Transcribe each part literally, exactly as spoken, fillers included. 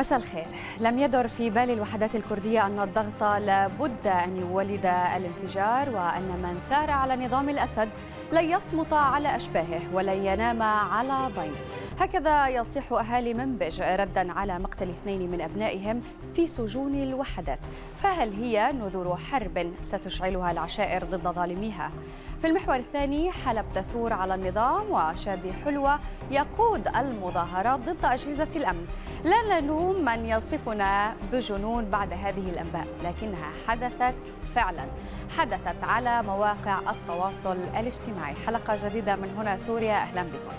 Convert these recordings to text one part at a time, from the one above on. مساء الخير. لم يدر في بال الوحدات الكردية أن الضغط لابد أن يولد الانفجار، وأن من ثار على نظام الأسد لن يصمت على أشباهه ولن ينام على ضيم. هكذا يصيح أهالي منبج ردا على مقتل اثنين من أبنائهم في سجون الوحدات. فهل هي نذور حرب ستشعلها العشائر ضد ظالميها؟ في المحور الثاني، حلب تثور على النظام وشادي حلوة يقود المظاهرات ضد أجهزة الأمن. لا نلوم من يصفنا بجنون بعد هذه الأنباء، لكنها حدثت فعلا، حدثت على مواقع التواصل الاجتماعي. حلقة جديدة من هنا سوريا، أهلا بكم.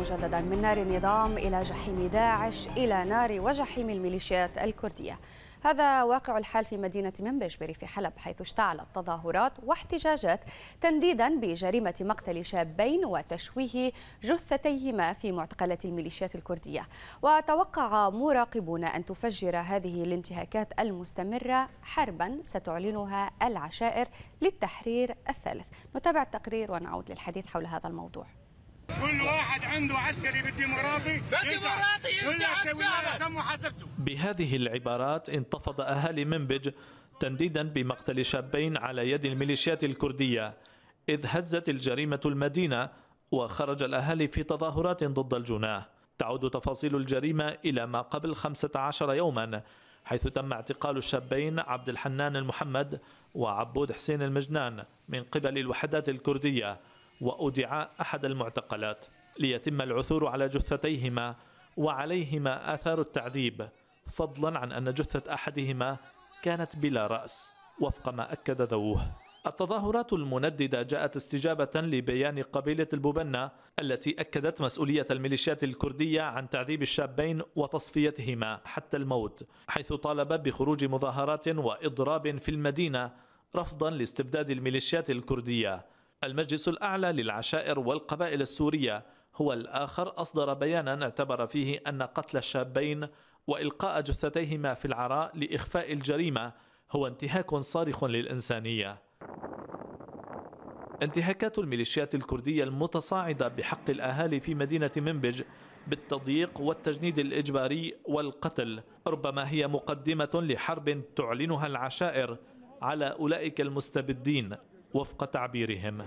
مجددا من نار النظام إلى جحيم داعش إلى نار وجحيم الميليشيات الكردية، هذا واقع الحال في مدينة منبج بريف حلب، حيث اشتعلت تظاهرات واحتجاجات تنديدا بجريمة مقتل شابين وتشويه جثتيهما في معتقلة الميليشيات الكردية. وتوقع مراقبون أن تفجر هذه الانتهاكات المستمرة حربا ستعلنها العشائر للتحرير الثالث. نتابع التقرير ونعود للحديث حول هذا الموضوع. كل واحد عنده عسكري بالديمقراطي بهذه العبارات انتفض أهالي منبج تنديدا بمقتل شابين على يد الميليشيات الكردية، إذ هزت الجريمة المدينة وخرج الأهالي في تظاهرات ضد الجناه. تعود تفاصيل الجريمة إلى ما قبل خمسة عشر يوما، حيث تم اعتقال الشابين عبد الحنان المحمد وعبود حسين المجنان من قبل الوحدات الكردية، وأودع أحد المعتقلات ليتم العثور على جثتيهما وعليهما آثار التعذيب، فضلا عن أن جثة أحدهما كانت بلا رأس وفق ما أكد ذووه. التظاهرات المنددة جاءت استجابة لبيان قبيلة البوبنة التي أكدت مسؤولية الميليشيات الكردية عن تعذيب الشابين وتصفيتهما حتى الموت، حيث طالب بخروج مظاهرات وإضراب في المدينة رفضا لاستبداد الميليشيات الكردية. المجلس الأعلى للعشائر والقبائل السورية هو الآخر أصدر بيانا اعتبر فيه أن قتل الشابين وإلقاء جثتيهما في العراء لإخفاء الجريمة هو انتهاك صارخ للإنسانية. انتهاكات الميليشيات الكردية المتصاعدة بحق الأهالي في مدينة منبج بالتضييق والتجنيد الإجباري والقتل ربما هي مقدمة لحرب تعلنها العشائر على أولئك المستبدين وفق تعبيرهم.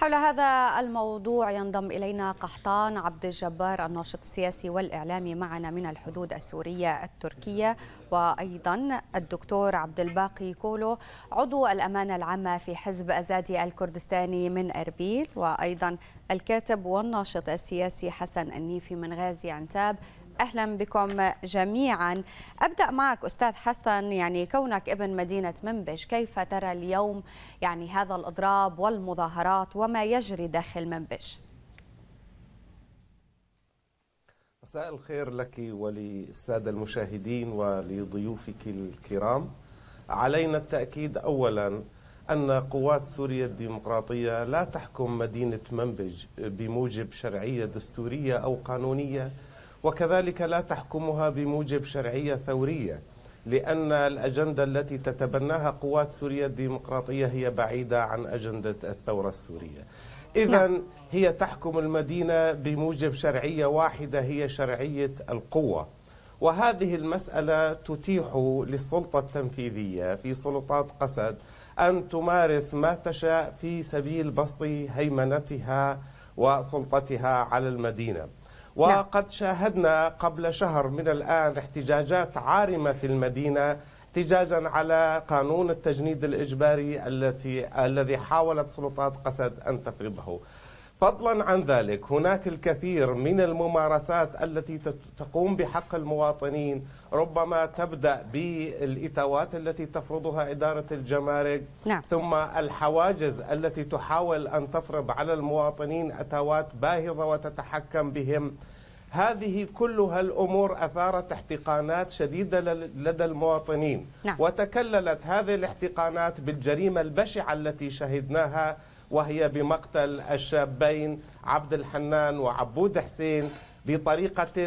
حول هذا الموضوع ينضم إلينا قحطان عبد الجبار، الناشط السياسي والإعلامي معنا من الحدود السورية التركية، وأيضا الدكتور عبد الباقي كولو، عضو الأمانة العامة في حزب أزادي الكردستاني من أربيل، وأيضا الكاتب والناشط السياسي حسن النيفي من غازي عنتاب. أهلا بكم جميعا. أبدأ معك أستاذ حسن، يعني كونك ابن مدينة منبج، كيف ترى اليوم يعني هذا الإضراب والمظاهرات وما يجري داخل منبج؟ مساء الخير لك وللسادة المشاهدين ولضيوفك الكرام. علينا التأكيد أولا أن قوات سوريا الديمقراطية لا تحكم مدينة منبج بموجب شرعية دستورية أو قانونية، وكذلك لا تحكمها بموجب شرعية ثورية، لأن الأجندة التي تتبناها قوات سوريا الديمقراطية هي بعيدة عن أجندة الثورة السورية. إذن هي تحكم المدينة بموجب شرعية واحدة، هي شرعية القوة، وهذه المسألة تتيح للسلطة التنفيذية في سلطات قسد أن تمارس ما تشاء في سبيل بسط هيمنتها وسلطتها على المدينة. وقد شاهدنا قبل شهر من الآن احتجاجات عارمة في المدينة، احتجاجا على قانون التجنيد الإجباري التي الذي حاولت سلطات قسد أن تفرضه. فضلا عن ذلك هناك الكثير من الممارسات التي تقوم بحق المواطنين، ربما تبدأ بالإتاوات التي تفرضها إدارة الجمارك، نعم. ثم الحواجز التي تحاول أن تفرض على المواطنين أتاوات باهظة وتتحكم بهم. هذه كلها الأمور أثارت احتقانات شديدة لدى المواطنين. نعم. وتكللت هذه الاحتقانات بالجريمة البشعة التي شهدناها، وهي بمقتل الشابين عبد الحنان وعبود حسين بطريقة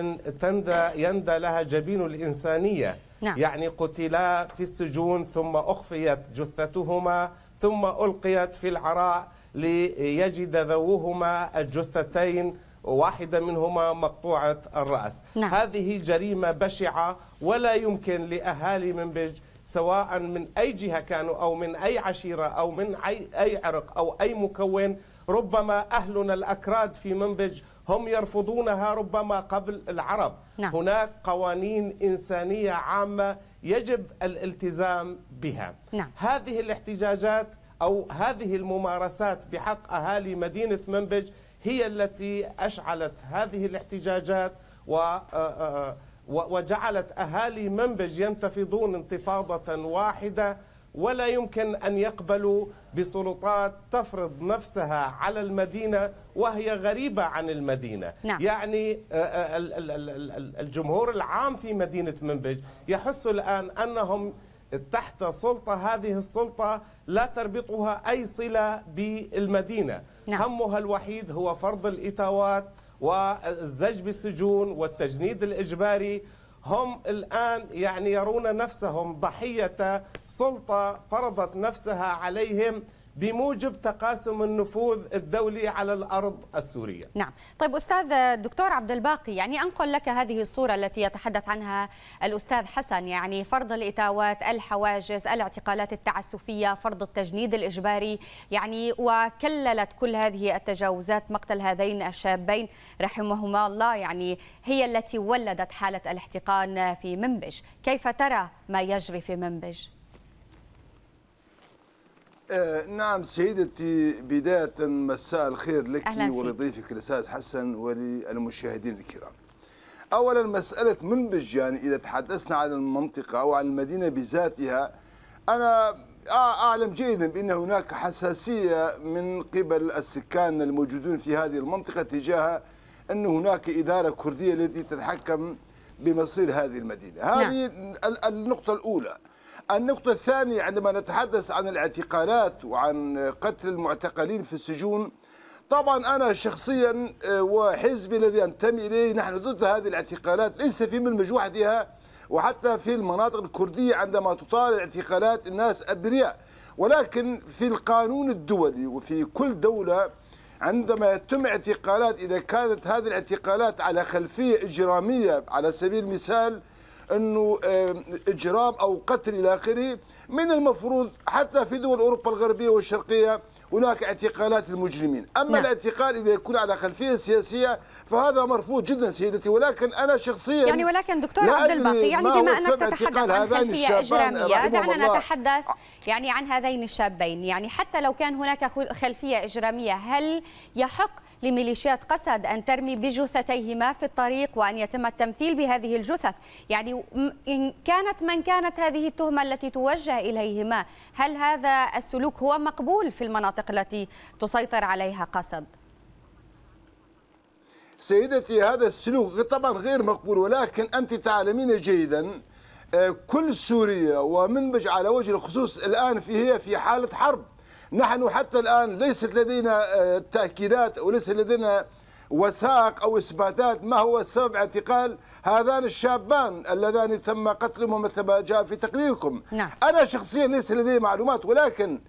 يندى لها جبين الإنسانية. نعم. يعني قتلا في السجون ثم أخفيت جثتهما ثم ألقيت في العراء ليجد ذووهما الجثتين واحدة منهما مقطوعة الرأس. نعم. هذه جريمة بشعة ولا يمكن لأهالي منبج سواء من أي جهة كانوا أو من أي عشيرة أو من أي عرق أو أي مكون. ربما أهلنا الأكراد في منبج هم يرفضونها ربما قبل العرب. نعم. هناك قوانين إنسانية عامة يجب الالتزام بها. نعم. هذه الاحتجاجات أو هذه الممارسات بحق أهالي مدينة منبج هي التي أشعلت هذه الاحتجاجات و وجعلت أهالي منبج ينتفضون انتفاضة واحدة، ولا يمكن أن يقبلوا بسلطات تفرض نفسها على المدينة وهي غريبة عن المدينة. نعم. يعني الجمهور العام في مدينة منبج يحس الآن أنهم تحت سلطة، هذه السلطة لا تربطها أي صلة بالمدينة. نعم. همها الوحيد هو فرض الإتاوات والزج بالسجون والتجنيد الإجباري. هم الآن يعني يرون نفسهم ضحية سلطة فرضت نفسها عليهم بموجب تقاسم النفوذ الدولي على الأرض السورية. نعم. طيب أستاذ الدكتور عبد الباقي، يعني أنقل لك هذه الصورة التي يتحدث عنها الأستاذ حسن، يعني فرض الإتاوات، الحواجز، الاعتقالات التعسفية، فرض التجنيد الإجباري، يعني وكللت كل هذه التجاوزات مقتل هذين الشابين رحمهما الله، يعني هي التي ولدت حالة الاحتقان في منبج. كيف ترى ما يجري في منبج؟ نعم سيدتي، بداية مساء الخير لك ولضيفك الأستاذ حسن وللمشاهدين الكرام. أولا مسألة منبج، يعني إذا تحدثنا عن المنطقة أو عن المدينة بذاتها، أنا أعلم جيدا بأن هناك حساسية من قبل السكان الموجودون في هذه المنطقة تجاه أن هناك إدارة كردية التي تتحكم بمصير هذه المدينة. هذه نعم. النقطة الأولى. النقطة الثانية، عندما نتحدث عن الاعتقالات وعن قتل المعتقلين في السجون، طبعا أنا شخصيا وحزبي الذي أنتمي إليه نحن ضد هذه الاعتقالات، ليس في منبج وحدها وحتى في المناطق الكردية عندما تطال الاعتقالات الناس أبرياء، ولكن في القانون الدولي وفي كل دولة عندما يتم اعتقالات إذا كانت هذه الاعتقالات على خلفية إجرامية، على سبيل المثال أنه إجرام أو قتل إلى آخره، من المفروض حتى في دول أوروبا الغربية والشرقية هناك اعتقالات للمجرمين. أما نعم. الاعتقال إذا يكون على خلفية سياسية فهذا مرفوض جدا سيدتي. ولكن أنا شخصيا يعني ولكن دكتور عبد الباقي، يعني بما أنك تتحدث عن خلفية إجرامية، دعنا نتحدث يعني عن هذين الشابين. يعني حتى لو كان هناك خلفية إجرامية، هل يحق لميليشيات قسد أن ترمي بجثتيهما في الطريق وأن يتم التمثيل بهذه الجثث؟ يعني إن كانت من كانت هذه التهمة التي توجه إليهما، هل هذا السلوك هو مقبول في المناطق التي تسيطر عليها قسد؟ سيدتي، هذا السلوك طبعا غير مقبول، ولكن أنت تعلمين جيدا كل سوريا ومنبج على وجه الخصوص الآن هي في حالة حرب. نحن حتى الآن ليست لدينا تأكيدات أو ليس لدينا وثائق أو إثباتات ما هو سبب اعتقال هذان الشابان اللذان تم قتلهما مثل ما جاء في تقريركم. نعم. أنا شخصيا ليس لدي معلومات، ولكن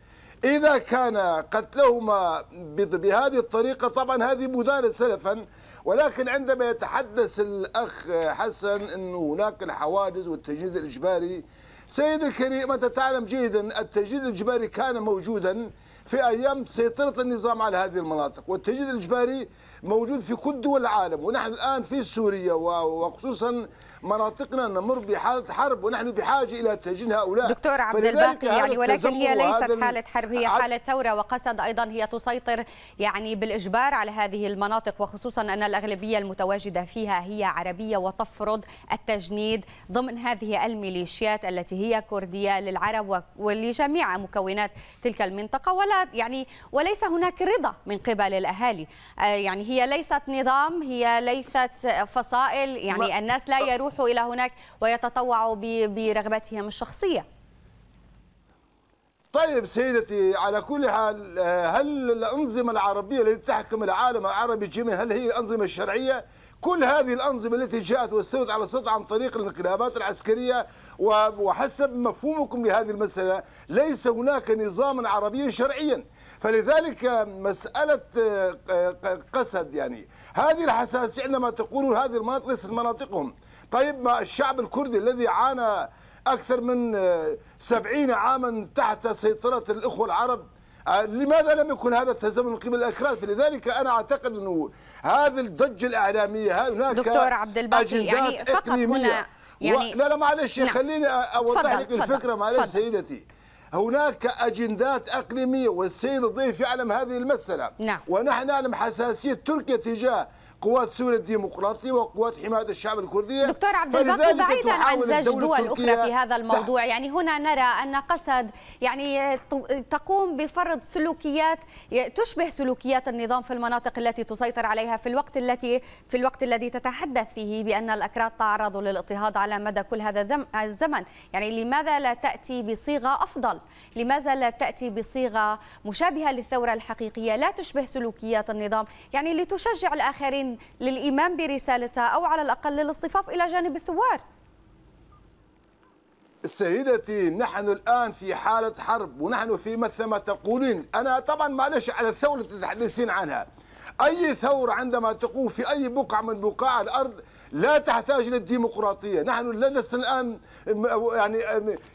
إذا كان قتلهما بهذه الطريقة طبعا هذه مدانة سلفا. ولكن عندما يتحدث الأخ حسن أنه هناك الحوادث والتجنيد الإجباري، سيد الكريم أنت تعلم جيدا التجنيد الإجباري كان موجودا في أيام سيطرة النظام على هذه المناطق، والتجنيد الإجباري موجود في كل دول العالم، ونحن الآن في سوريا وخصوصا مناطقنا نمر بحالة حرب ونحن بحاجة إلى تجنيد هؤلاء. دكتور عبد الباقي، يعني ولكن هي ليست حالة حرب، هي حالة ثورة، وقسد أيضا هي تسيطر يعني بالإجبار على هذه المناطق، وخصوصا أن الأغلبية المتواجدة فيها هي عربية وتفرض التجنيد ضمن هذه الميليشيات التي هي كردية للعرب ولجميع مكونات تلك المنطقة، ولا ولا يعني وليس هناك رضا من قبل الأهالي، يعني هي ليست نظام، هي ليست فصائل، يعني الناس لا يروحوا إلى هناك ويتطوعوا برغبتهم الشخصية. طيب سيدتي، على كل حال، هل الأنظمة العربية التي تحكم العالم العربي الجميع هل هي أنظمة شرعية؟ كل هذه الأنظمة التي جاءت واستوت على السلطة عن طريق الانقلابات العسكرية، وحسب مفهومكم لهذه المسألة ليس هناك نظام عربي شرعيا، فلذلك مسألة قسد يعني هذه الحساسية عندما تقولون هذه المناطق ليست مناطقهم. طيب ما الشعب الكردي الذي عانى أكثر من سبعين عاما تحت سيطرة الأخوة العرب، لماذا لم يكن هذا التزامن من قبل الأكراد؟ فلذلك أنا أعتقد أنه هذه الضجة الإعلامية هناك دكتور عبد الباقي يعني فقط هنا يعني و... لا لا معلش نعم. خليني أوضح لك الفكرة معلش سيدتي. هناك أجندات أقليمية والسيد الضيف يعلم هذه المسألة نعم. ونحن نعلم حساسية تركيا تجاه قوات سوريا الديمقراطية وقوات حماية الشعب الكردية. دكتور عبد الباقي، بعيدا عن زج دول أخرى في هذا الموضوع، يعني هنا نرى أن قسد يعني تقوم بفرض سلوكيات تشبه سلوكيات النظام في المناطق التي تسيطر عليها في الوقت التي في الوقت الذي تتحدث فيه بأن الأكراد تعرضوا للاضطهاد على مدى كل هذا الزمن. يعني لماذا لا تأتي بصيغة أفضل؟ لماذا لا تأتي بصيغة مشابهة للثورة الحقيقية لا تشبه سلوكيات النظام، يعني لتشجع الآخرين للإيمان برسالتها أو على الأقل للاصطفاف إلى جانب الثوار؟ سيدتي، نحن الآن في حالة حرب ونحن في مثل ما تقولين. أنا طبعا معلش على الثورة تتحدثين عنها، أي ثورة عندما تقوم في أي بقعة من بقاع الأرض لا تحتاج للديمقراطية. نحن لسنا الآن يعني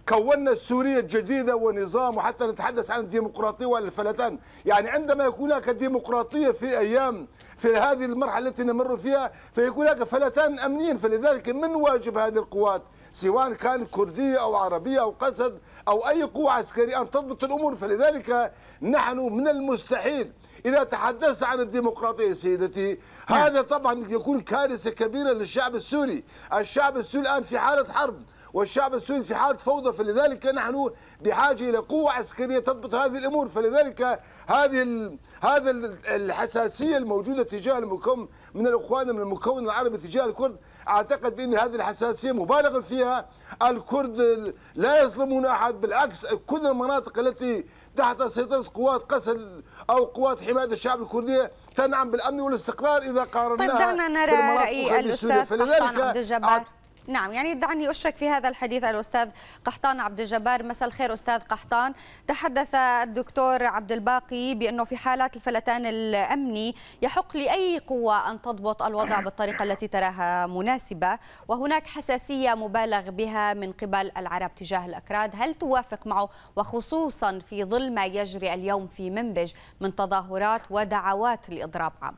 كونا السورية الجديدة ونظام، وحتى نتحدث عن الديمقراطية والفلتان. يعني عندما يكون هناك ديمقراطية في أيام في هذه المرحلة التي نمر فيها فيكون هناك فلتان أمنيين، فلذلك من واجب هذه القوات سواء كان كردية أو عربية أو قسد أو أي قوة عسكرية أن تضبط الأمور. فلذلك نحن من المستحيل إذا تحدثنا عن الديمقراطية سيدتي هذا طبعا يكون كارثة كبيرة للشعب السوري. الشعب السوري الآن في حالة حرب والشعب السوري في حالة فوضى، فلذلك نحن بحاجة إلى قوة عسكرية تضبط هذه الأمور. فلذلك هذه هذا الحساسية الموجودة تجاه المكون من الإخوان من المكون العربي تجاه الكرد، أعتقد بأن هذه الحساسية مبالغ فيها. الكرد لا يظلمون أحد، بالعكس كل المناطق التي تحت سيطرة قوات قسد أو قوات حماية الشعب الكردية تنعم بالأمن والاستقرار إذا قارناها. طيب دعنا نرى رأي الأستاذ قحطان عبد الجبار. نعم، يعني دعني أشرك في هذا الحديث الأستاذ قحطان عبد الجبار. مساء الخير أستاذ قحطان. تحدث الدكتور عبد الباقي بأنه في حالات الفلتان الأمني يحق لأي قوة أن تضبط الوضع بالطريقة التي تراها مناسبة، وهناك حساسية مبالغ بها من قبل العرب تجاه الأكراد. هل توافق معه، وخصوصا في ظل ما يجري اليوم في منبج من تظاهرات ودعوات لإضراب عام؟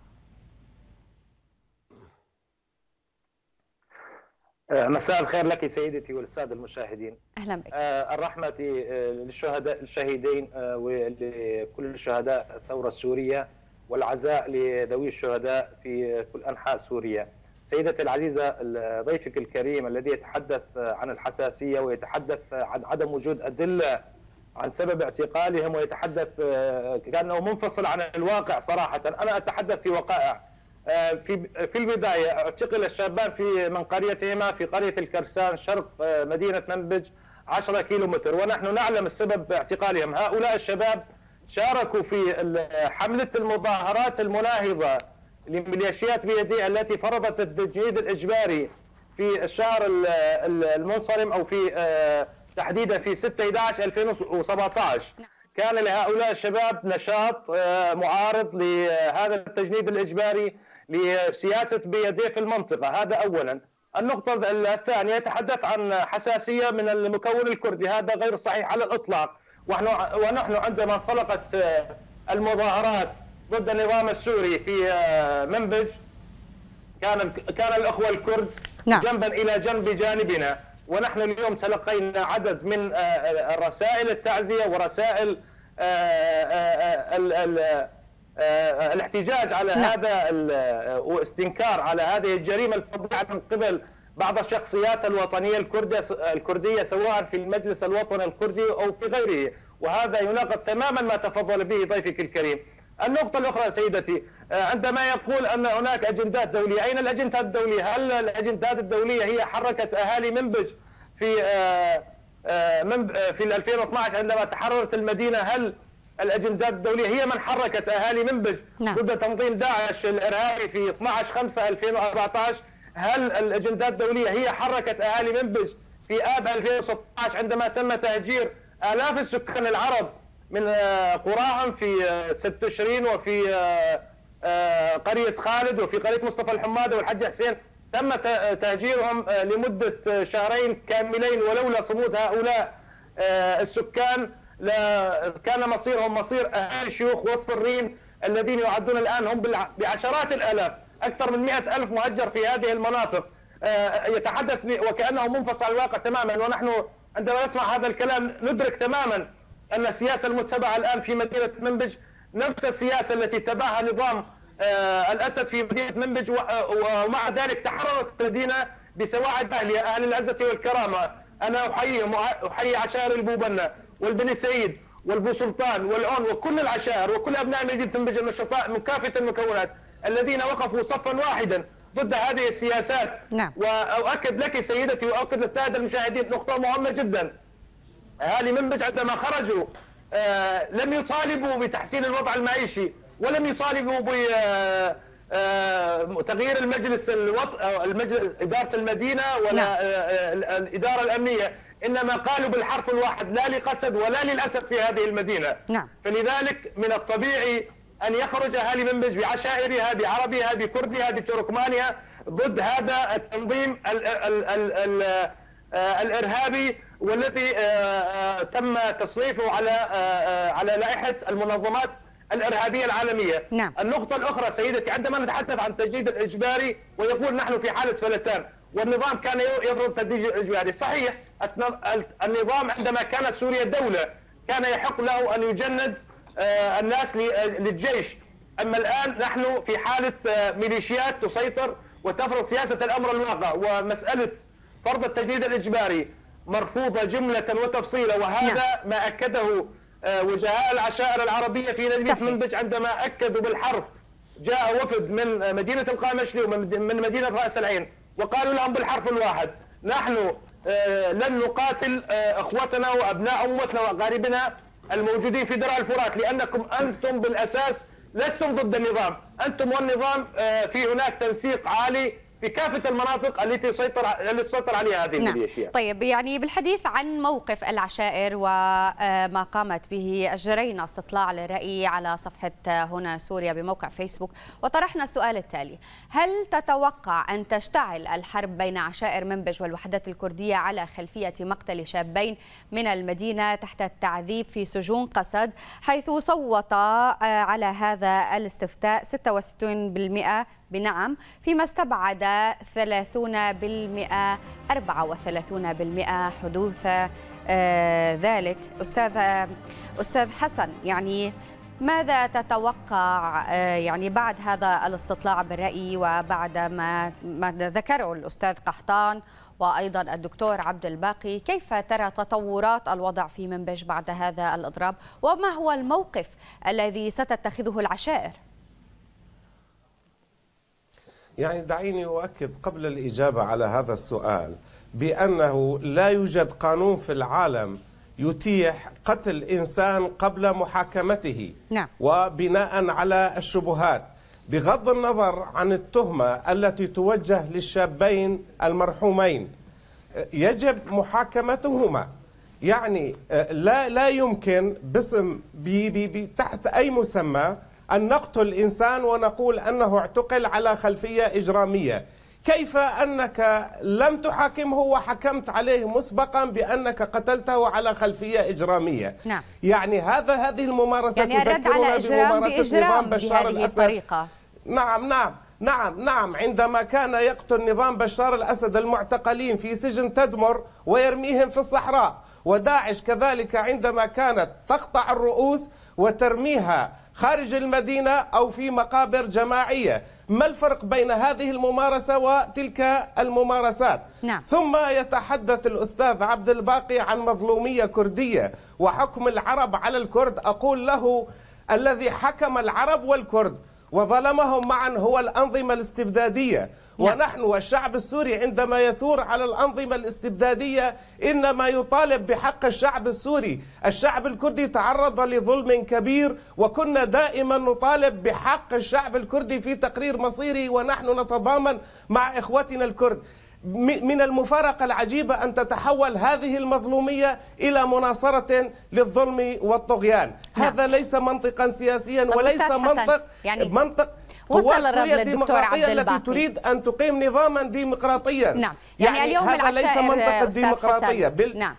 مساء الخير لك سيدتي والساده المشاهدين. اهلا بك. الرحمه للشهداء الشهيدين ولكل الشهداء الثوره السوريه، والعزاء لذوي الشهداء في كل انحاء سوريا. سيدتي العزيزه، ضيفك الكريم الذي يتحدث عن الحساسيه ويتحدث عن عدم وجود ادله عن سبب اعتقالهم ويتحدث كانه منفصل عن الواقع. صراحه انا اتحدث في وقائع. في في البدايه اعتقل الشابان في من قريتهما في قريه الكرسان شرق مدينه منبج عشرة كيلومتر، ونحن نعلم السبب اعتقالهم. هؤلاء الشباب شاركوا في حمله المظاهرات المناهضه لميليشيات بيدي التي فرضت التجنيد الاجباري في الشهر المنصرم، او في تحديدا في ستة أحد عشر ألفين وسبعة عشر. كان لهؤلاء الشباب نشاط معارض لهذا التجنيد الإجباري لسياسة بيديه في المنطقة. هذا أولا. النقطة الثانية، يتحدث عن حساسية من المكون الكردي، هذا غير صحيح على الإطلاق. ونحن عندما انطلقت المظاهرات ضد النظام السوري في منبج كان كان الأخوة الكرد جنبا إلى جنب بجانبنا، ونحن اليوم تلقينا عدد من الرسائل التعزية ورسائل الاحتجاج على هذا واستنكار على هذه الجريمة الفظيعة من قبل بعض الشخصيات الوطنية الكردية الكردية سواء في المجلس الوطني الكردي أو في غيره. وهذا يناقض تماما ما تفضل به ضيفك الكريم. النقطة الأخرى سيدتي، عندما يقول أن هناك أجندات دولية، أين الأجندات الدولية؟ هل الأجندات الدولية هي حركة أهالي منبج في في ألفين واثني عشر عندما تحررت المدينة؟ هل الأجندات الدولية هي من حركت أهالي منبج ضد تنظيم داعش الإرهابي في اثني عشر خمسة ألفين وأربعة عشر؟ هل الأجندات الدولية هي حركة أهالي منبج في آب ألفين وستة عشر عندما تم تهجير آلاف السكان العرب من قراهم في ست تشرين وفي قرية خالد وفي قرية مصطفى الحمادة والحج حسين، تم تهجيرهم لمدة شهرين كاملين، ولولا صمود هؤلاء السكان كان مصيرهم مصير أهالي الشيوخ والصرين الذين يعدون الآن هم بعشرات الآلاف، أكثر من مئة ألف مهجر في هذه المناطق. يتحدث وكأنه منفصل عن الواقع تماما، ونحن عندما نسمع هذا الكلام ندرك تماما أن السياسة المتبعة الآن في مدينة منبج نفس السياسة التي اتبعها نظام الأسد في مدينة منبج، ومع ذلك تحررت المدينة بسواعد أهلها، أهل العزة والكرامة. أنا أحييهم، أحيي عشائر البوبنة والبني سعيد والبو سلطان والعون وكل العشائر وكل أبناء مدينة منبج النشطاء من كافة المكونات الذين وقفوا صفا واحدا ضد هذه السياسات. نعم. وأؤكد لك سيدتي وأؤكد للسادة المشاهدين نقطة مهمة جدا، أهالي منبج عندما خرجوا آه لم يطالبوا بتحسين الوضع المعيشي، ولم يطالبوا بتغيير المجلس الوط... المجلس إدارة المدينة ولا نعم. آه الإدارة الأمنية، إنما قالوا بالحرف الواحد لا لقسد ولا للأسد في هذه المدينة. نعم. فلذلك من الطبيعي أن يخرج أهالي منبج بعشائرها بعربها بكردها بتركمانها ضد هذا التنظيم ال ال ال ال الإرهابي والذي تم تصنيفه على على لائحة المنظمات الإرهابية العالمية. نعم. النقطة الأخرى سيدتي، عندما نتحدث عن التجديد الإجباري ويقول نحن في حالة فلتان والنظام كان يضرب التجديد الإجباري، صحيح النظام عندما كانت سوريا دولة كان يحق له أن يجند الناس للجيش، أما الآن نحن في حالة ميليشيات تسيطر وتفرض سياسة الأمر الواقع، ومسألة فرض التجديد الإجباري مرفوضة جملة وتفصيلا، وهذا نعم. ما أكده وجهاء العشائر العربية في مدينة منبج عندما أكدوا بالحرف، جاء وفد من مدينة القامشلي ومن مدينة رأس العين وقالوا لهم بالحرف الواحد نحن لن نقاتل أخوتنا وأبناء أمتنا وأقاربنا الموجودين في درع الفرات، لأنكم أنتم بالأساس لستم ضد النظام، أنتم والنظام في هناك تنسيق عالي في كافة المناطق التي تسيطر التي تسيطر عليها هذه الميليشيات. نعم. طيب، يعني بالحديث عن موقف العشائر وما قامت به، أجرينا استطلاع للرأي على صفحة هنا سوريا بموقع فيسبوك، وطرحنا السؤال التالي: هل تتوقع أن تشتعل الحرب بين عشائر منبج والوحدات الكردية على خلفية مقتل شابين من المدينة تحت التعذيب في سجون قسد؟ حيث صوت على هذا الاستفتاء ستة وستين بالمئة بنعم، فيما استبعد ثلاثين بالمئة أربعة وثلاثين بالمئة حدوث آه ذلك. أستاذ أستاذ حسن، يعني ماذا تتوقع آه يعني بعد هذا الاستطلاع بالرأي وبعد ما, ما ذكره الأستاذ قحطان وأيضا الدكتور عبد الباقي، كيف ترى تطورات الوضع في منبج بعد هذا الإضراب، وما هو الموقف الذي ستتخذه العشائر؟ يعني دعيني أؤكد قبل الإجابة على هذا السؤال بأنه لا يوجد قانون في العالم يتيح قتل إنسان قبل محاكمته. نعم. وبناء على الشبهات بغض النظر عن التهمة التي توجه للشابين المرحومين يجب محاكمتهما، يعني لا لا يمكن باسم بي بي بي تحت أي مسمى أن نقتل إنسان ونقول أنه اعتقل على خلفية إجرامية. كيف أنك لم تحاكمه وحكمت عليه مسبقا بأنك قتلته على خلفية إجرامية؟ نعم. يعني هذا هذه الممارسة يعني تذكرنا بممارسة نظام بشار الأسد. نعم نعم نعم نعم عندما كان يقتل نظام بشار الأسد المعتقلين في سجن تدمر ويرميهم في الصحراء، وداعش كذلك عندما كانت تقطع الرؤوس وترميها خارج المدينة أو في مقابر جماعية. ما الفرق بين هذه الممارسة وتلك الممارسات؟ نعم. ثم يتحدث الأستاذ عبد الباقي عن مظلومية كردية وحكم العرب على الكرد. أقول له الذي حكم العرب والكرد وظلمهم معا هو الأنظمة الاستبدادية. نعم. ونحن والشعب السوري عندما يثور على الأنظمة الاستبدادية إنما يطالب بحق الشعب السوري. الشعب الكردي تعرض لظلم كبير وكنا دائما نطالب بحق الشعب الكردي في تقرير مصيري، ونحن نتضامن مع إخوتنا الكرد. من المفارقة العجيبة أن تتحول هذه المظلومية إلى مناصرة للظلم والطغيان. نعم. هذا ليس منطقا سياسيا وليس منطق يعني منطق وصل الرد للدكتور عبد الباقي التي تريد أن تقيم نظاما ديمقراطيا. نعم. يعني, يعني اليوم هذا ليس منطقة ديمقراطية. بال... نعم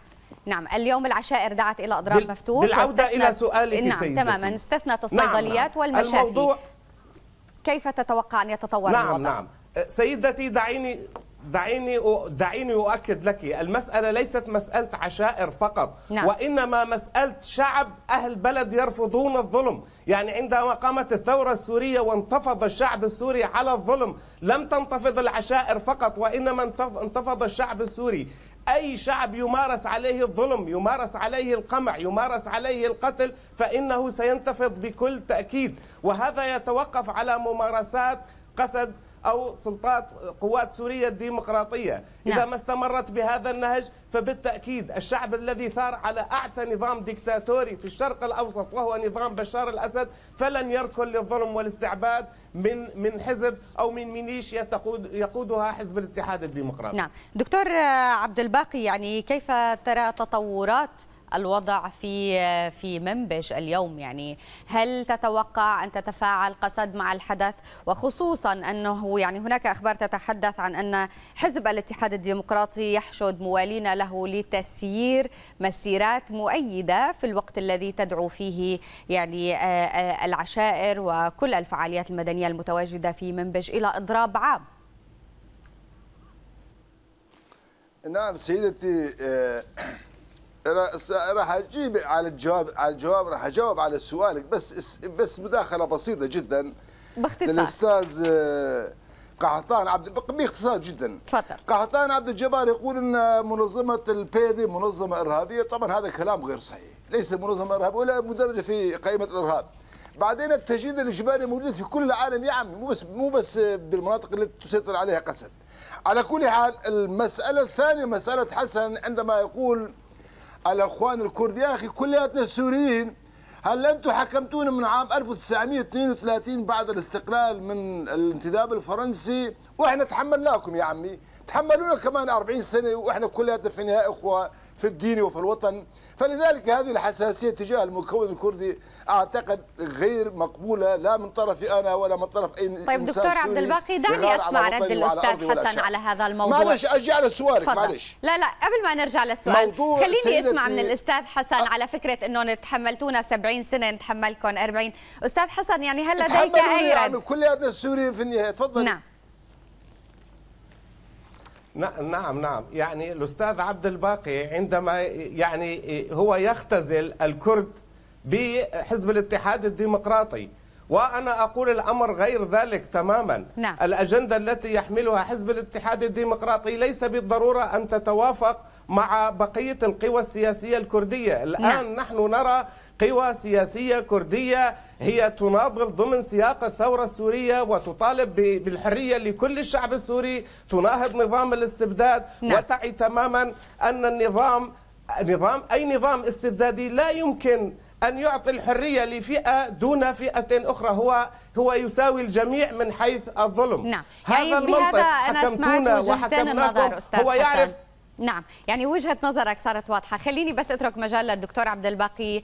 نعم اليوم العشائر دعت إلى إضراب بال... مفتوح. بالعودة إلى سؤالك نعم سيدتي. تماما استثنت الصيدليات. نعم. والمشافي. الموضوع... كيف تتوقع أن يتطور نعم الوضع؟ نعم سيدتي دعيني دعيني دعيني أؤكد لك المسألة ليست مسألة عشائر فقط. نعم. وإنما مسألة شعب أهل بلد يرفضون الظلم. يعني عندما قامت الثورة السورية وانتفض الشعب السوري على الظلم لم تنتفض العشائر فقط وإنما انتفض الشعب السوري. أي شعب يمارس عليه الظلم، يمارس عليه القمع، يمارس عليه القتل فإنه سينتفض بكل تأكيد. وهذا يتوقف على ممارسات قسد أو سلطات قوات سوريا الديمقراطية. نعم. إذا ما استمرت بهذا النهج فبالتأكيد الشعب الذي ثار على أعتى نظام ديكتاتوري في الشرق الأوسط وهو نظام بشار الأسد فلن يركن للظلم والاستعباد من من حزب أو من ميليشيا تقود يقودها حزب الاتحاد الديمقراطي. نعم دكتور عبد الباقي، يعني كيف ترى تطورات الوضع في في منبج اليوم؟ يعني هل تتوقع أن تتفاعل قسد مع الحدث، وخصوصا أنه يعني هناك أخبار تتحدث عن أن حزب الاتحاد الديمقراطي يحشد موالين له لتسيير مسيرات مؤيدة في الوقت الذي تدعو فيه يعني العشائر وكل الفعاليات المدنية المتواجدة في منبج إلى إضراب عام؟ نعم سيدتي، راح اجيب على الجواب على الجواب راح اجاوب على سؤالك، بس بس مداخله بسيطه جدا باختصار للاستاذ قحطان عبد باختصار جدا. تفضل. قحطان عبد الجبار يقول ان منظمه البيدي منظمه ارهابيه. طبعا هذا كلام غير صحيح، ليس منظمه ارهابيه ولا مدرجه في قائمه الارهاب. بعدين التجنيد الاجباري موجود في كل العالم يا عمي، مو بس مو بس بالمناطق التي تسيطر عليها قسد. على كل حال المساله الثانيه مساله حسن عندما يقول الأخوان الكرد، يا أخي كلياتنا السوريين، هل أنتم حكمتونا من عام ألف وتسعمئة واثنين وثلاثين بعد الاستقلال من الانتداب الفرنسي وإحنا تحملناكم يا عمي، تحملونا كمان أربعين سنة وإحنا كلياتنا في النهاية إخوة في الدين وفي الوطن. فلذلك هذه الحساسية تجاه المكون الكردي أعتقد غير مقبولة لا من طرفي أنا ولا من طرف أي إنسان. طيب دكتور عبد الباقي، دعني أسمع رد الأستاذ حسن على هذا الموضوع. معلش أرجع لسؤالك، معلش. لا لا قبل ما نرجع للسؤال خليني أسمع من الأستاذ حسن أ... على فكرة أنه تحملتونا سبعين سنة نتحملكم أربعين. أستاذ حسن يعني هل لديك أي رد؟ كلياتنا السوريين في النهاية. تفضل. نعم نعم نعم يعني الأستاذ عبد الباقي عندما يعني هو يختزل الكرد بحزب الاتحاد الديمقراطي، وأنا أقول الأمر غير ذلك تماما. نعم. الأجندة التي يحملها حزب الاتحاد الديمقراطي ليس بالضرورة أن تتوافق مع بقية القوى السياسية الكردية. الآن نعم. نحن نرى قوى سياسية كردية هي تناضل ضمن سياق الثورة السورية وتطالب بالحرية لكل الشعب السوري، تناهض نظام الاستبداد. نعم. وتعي تماما أن النظام نظام أي نظام استبدادي لا يمكن أن يعطي الحرية لفئة دون فئة أخرى، هو هو يساوي الجميع من حيث الظلم. نعم. هذا يعني المنطق حكمتونا وحكمناكم هو يعرف. نعم يعني وجهة نظرك صارت واضحة. خليني بس اترك مجال للدكتور عبد الباقي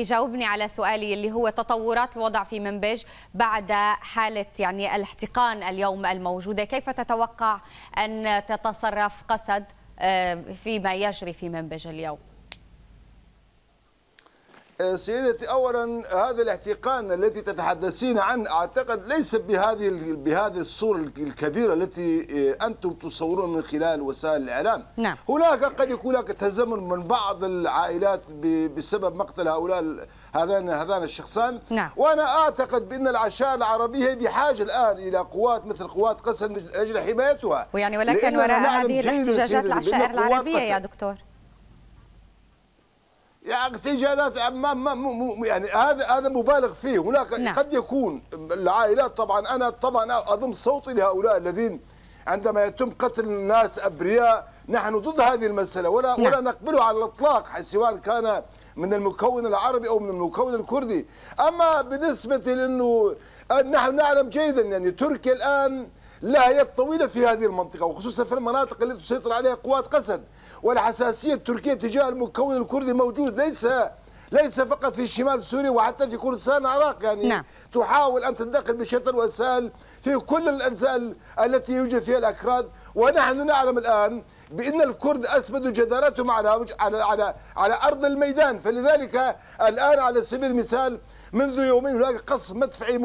يجاوبني على سؤالي اللي هو تطورات الوضع في منبج بعد حالة يعني الاحتقان اليوم الموجودة. كيف تتوقع أن تتصرف قسد فيما يجري في منبج اليوم؟ سيدتي، أولا هذا الاحتقان الذي تتحدثين عنه أعتقد ليس بهذه بهذه الصورة الكبيرة التي أنتم تصورون من خلال وسائل الإعلام. نعم. هناك قد يكون هناك تزامن من بعض العائلات بسبب مقتل هؤلاء هذان هذان الشخصان. نعم. وأنا أعتقد بأن العشائر العربية بحاجة الآن إلى قوات مثل قوات قسم من أجل حمايتها. ويعني ولكن وراء هذه الاحتجاجات العشائر العربية يا دكتور. يعني احتجاجات يعني هذا هذا مبالغ فيه، هناك نعم. قد يكون العائلات، طبعا انا طبعا اضم صوتي لهؤلاء الذين عندما يتم قتل الناس ابرياء نحن ضد هذه المساله ولا نعم. ولا نقبله على الاطلاق سواء كان من المكون العربي او من المكون الكردي. اما بالنسبه لانه نحن نعلم جيدا يعني تركيا الان لها يد طويله في هذه المنطقه وخصوصا في المناطق التي تسيطر عليها قوات قسد، والحساسيه التركيه تجاه المكون الكردي موجود، ليس ليس فقط في شمال سوريا وحتى في كردستان العراق يعني نعم. تحاول ان تتدخل بشتى الوسائل في كل الاجزاء التي يوجد فيها الاكراد، ونحن نعلم الان بان الكرد اثبتوا جدارتهم على على على على ارض الميدان، فلذلك الان على سبيل المثال منذ يومين هناك قصف مدفعي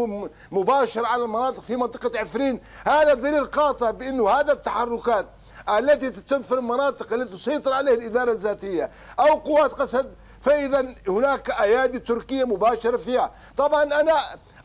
مباشر على المناطق في منطقة عفرين، هذا دليل قاطع بأنه هذا التحركات التي تتم في المناطق التي تسيطر عليها الإدارة الذاتية أو قوات قسد فإذا هناك أيادي تركية مباشرة فيها. طبعا أنا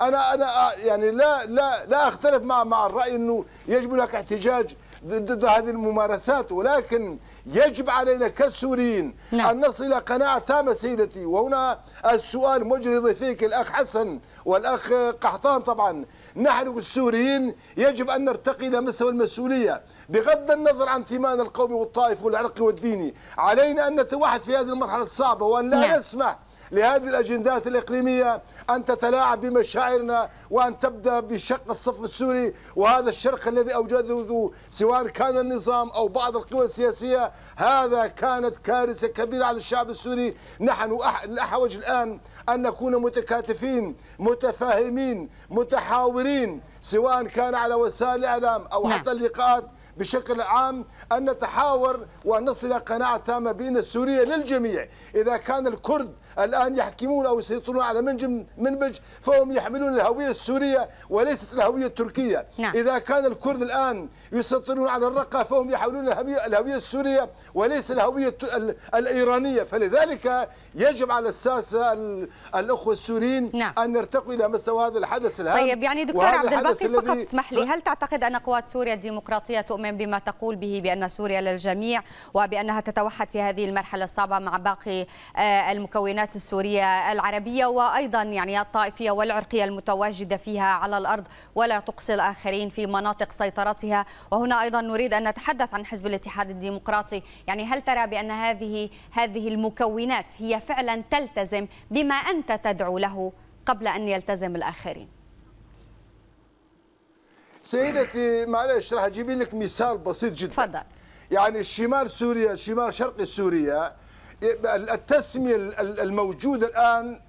أنا أنا يعني لا لا لا أختلف مع مع الرأي أنه يجب هناك احتجاج ضد هذه الممارسات، ولكن يجب علينا كسوريين نعم. أن نصل إلى قناعة تامة سيدتي. وهنا السؤال موجه لضيفيك الأخ حسن والأخ قحطان، طبعا نحن السوريين يجب أن نرتقي إلى مستوى المسؤولية بغض النظر عن انتمائنا القومي والطائفي والعرقي والديني، علينا أن نتوحد في هذه المرحلة الصعبة وأن لا نعم. نسمح لهذه الأجندات الإقليمية أن تتلاعب بمشاعرنا وأن تبدأ بشق الصف السوري وهذا الشرق الذي أوجده سواء كان النظام أو بعض القوى السياسية. هذا كانت كارثة كبيرة على الشعب السوري، نحن الأحوج الآن أن نكون متكاتفين متفاهمين متحاورين سواء كان على وسائل الإعلام أو حتى اللقاءات بشكل عام، أن نتحاور وأن نصل إلى قناعة تامة بأن سوريا للجميع. إذا كان الكرد الآن يحكمون أو يسيطرون على منبج فهم يحملون الهوية السورية وليست الهوية التركية. نعم. إذا كان الكرد الآن يسيطرون على الرقة فهم يحملون الهوية السورية وليس الهوية الإيرانية، فلذلك يجب على الساسة الأخوة السوريين نعم. أن نرتقوا إلى مستوى هذا الحدث الهام. طيب يعني دكتور عبد الباقي فقط اسمح لي، هل تعتقد أن قوات سوريا الديمقراطية تؤمن بما تقول به بأن سوريا للجميع وبأنها تتوحد في هذه المرحلة الصعبة مع باقي المكونات السورية العربية وأيضا يعني الطائفية والعرقية المتواجدة فيها على الأرض ولا تقصي الآخرين في مناطق سيطرتها؟ وهنا أيضا نريد أن نتحدث عن حزب الاتحاد الديمقراطي، يعني هل ترى بأن هذه هذه المكونات هي فعلا تلتزم بما أنت تدعو له قبل أن يلتزم الآخرين؟ سيدتي معلش راح أجيب لك مثال بسيط جدا. تفضل. يعني شمال سوريا شمال شرق سوريا التسمية الموجودة الآن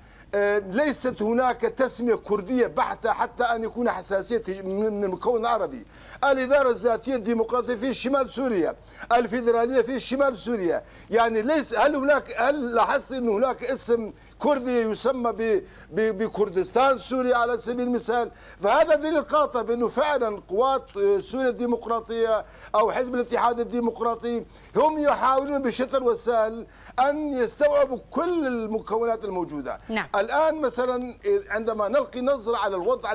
ليست هناك تسمية كردية بحتة حتى أن يكون حساسية من المكون العربي. الإدارة الذاتية الديمقراطية في شمال سوريا، الفيدرالية في شمال سوريا، يعني ليس هل هناك هل لاحظت أن هناك اسم كردي يسمى ب بكردستان سوريا على سبيل المثال؟ فهذا دليل قاطع بأنه فعلا قوات سوريا الديمقراطية أو حزب الاتحاد الديمقراطي هم يحاولون بشتى الوسائل أن يستوعبوا كل المكونات الموجودة. نعم. الآن مثلا عندما نلقي نظرة على الوضع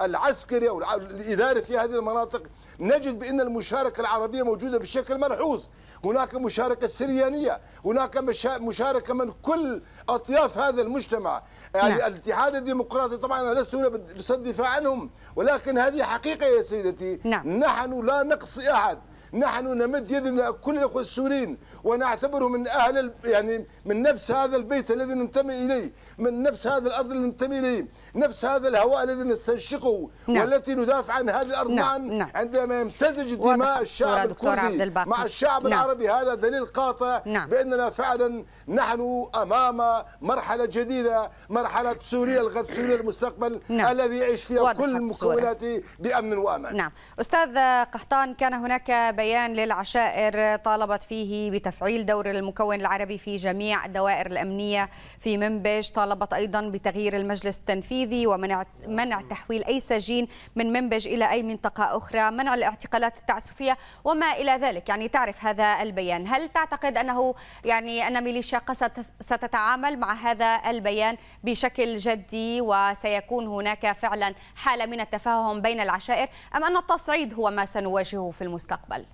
العسكري أو الإداري في هذه المناطق نجد بأن المشاركة العربية موجودة بشكل ملحوظ، هناك مشاركة سريانية، هناك مشاركة من كل أطياف هذا المجتمع. يعني نعم. الاتحاد الديمقراطي طبعا أنا لست هنا بصد دفاع عنهم ولكن هذه حقيقة يا سيدتي. نعم. نحن لا نقصي أحد، نحن نمد يدنا كل الأخوة السوريين ونعتبره من أهل يعني من نفس هذا البيت الذي ننتمي إليه، من نفس هذا الأرض التي ننتمي إليه، نفس هذا الهواء الذي نستنشقه نعم. والتي ندافع عن هذه الأرض معا نعم. نعم. عندما يمتزج دماء الشعب الكردي مع الشعب نعم. العربي، هذا دليل قاطع نعم. بأننا فعلا نحن أمام مرحلة جديدة، مرحلة سوريا الغد سوريا المستقبل نعم. الذي يعيش فيها كل مكوناته بأمن وأمان. نعم. أستاذ قحطان، كان هناك بي بيان للعشائر طالبت فيه بتفعيل دور المكون العربي في جميع الدوائر الأمنية في منبج، طالبت أيضا بتغيير المجلس التنفيذي ومنع منع تحويل أي سجين من منبج إلى أي منطقة أخرى، منع الاعتقالات التعسفية وما إلى ذلك. يعني تعرف هذا البيان، هل تعتقد أنه يعني أن ميليشيا قسد ستتعامل مع هذا البيان بشكل جدي وسيكون هناك فعلا حالة من التفاهم بين العشائر، أم أن التصعيد هو ما سنواجهه في المستقبل؟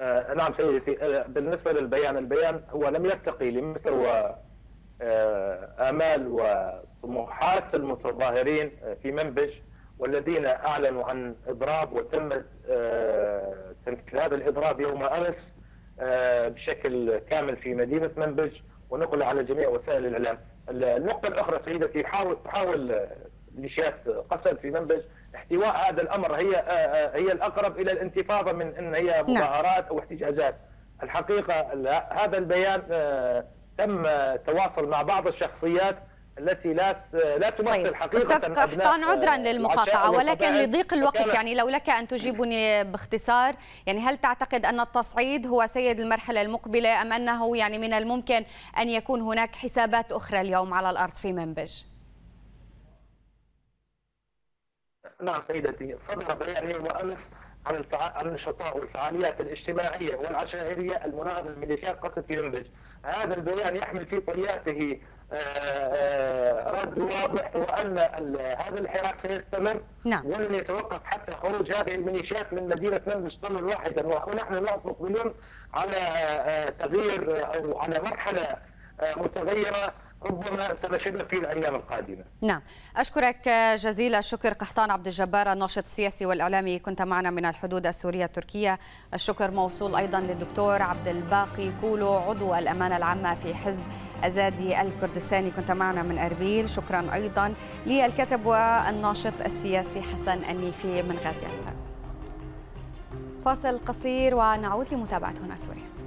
آه نعم سيدتي، آه بالنسبة للبيان، البيان هو لم يرتقي لمثل وآمال آه وطموحات المتظاهرين في منبج والذين أعلنوا عن إضراب، وتم آه تنفيذ هذا الإضراب يوم أمس آه بشكل كامل في مدينة منبج ونقل على جميع وسائل الإعلام. النقطة الأخرى سيدتي، حاول تحاول ميليشيات قسد في منبج احتواء هذا الأمر، هي هي الأقرب إلى الانتفاضة من أن هي مظاهرات أو احتجاجات. الحقيقة هذا البيان تم التواصل مع بعض الشخصيات التي لا لا تمثل طيب. حقيقة أستاذ قحطان، عذرا للمقاطعة ولكن لضيق الوقت، يعني لو لك أن تجيبني باختصار، يعني هل تعتقد أن التصعيد هو سيد المرحلة المقبلة، أم أنه يعني من الممكن أن يكون هناك حسابات أخرى اليوم على الأرض في منبج؟ نعم سيدتي، صدر بيان يوم أمس عن الفع... النشطاء والفعاليات الاجتماعية والعشائرية المناهضة لميليشيات قسد في منبج. هذا البيان يحمل في طياته رد واضح، وأن هذا الحراك سيستمر نعم. ولن يتوقف حتى خروج هذه الميليشيات من مدينة منبج ضمن واحدا، ونحن لا نقبل على تغيير أو على مرحلة متغيرة ربما سنشهد في الايام القادمه. نعم، اشكرك جزيل الشكر قحطان عبد الجبار، الناشط السياسي والاعلامي، كنت معنا من الحدود السوريه التركيه. الشكر موصول ايضا للدكتور عبد الباقي كولو، عضو الامانه العامه في حزب أزادي الكردستاني، كنت معنا من اربيل. شكرا ايضا للكاتب والناشط السياسي حسن النيفي من غازيانتب. فاصل قصير ونعود لمتابعه هنا سوريا.